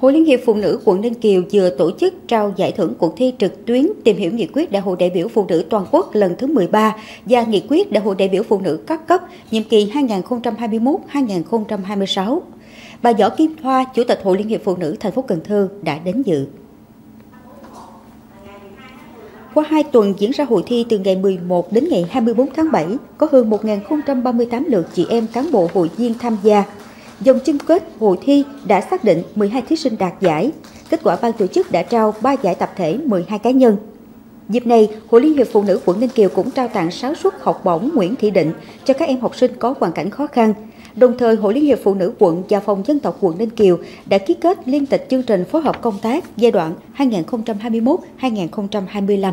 Hội Liên hiệp Phụ nữ quận Ninh Kiều vừa tổ chức trao giải thưởng cuộc thi trực tuyến tìm hiểu nghị quyết Đại hội đại biểu Phụ nữ toàn quốc lần thứ 13 và nghị quyết Đại hội đại biểu Phụ nữ các cấp nhiệm kỳ 2021-2026. Bà Võ Kim Thoa, Chủ tịch Hội Liên hiệp Phụ nữ thành phố Cần Thơ đã đến dự. Qua 2 tuần diễn ra hội thi từ ngày 11 đến ngày 21 tháng 7, có hơn 1.038 lượt chị em cán bộ hội viên tham gia. Vòng chung kết hội thi đã xác định 12 thí sinh đạt giải. Kết quả ban tổ chức đã trao 3 giải tập thể, 12 cá nhân. Dịp này, Hội Liên hiệp Phụ nữ quận Ninh Kiều cũng trao tặng 6 suất học bổng Nguyễn Thị Định cho các em học sinh có hoàn cảnh khó khăn. Đồng thời, Hội Liên hiệp Phụ nữ quận và Phòng Dân tộc quận Ninh Kiều đã ký kết liên tịch chương trình phối hợp công tác giai đoạn 2021-2025.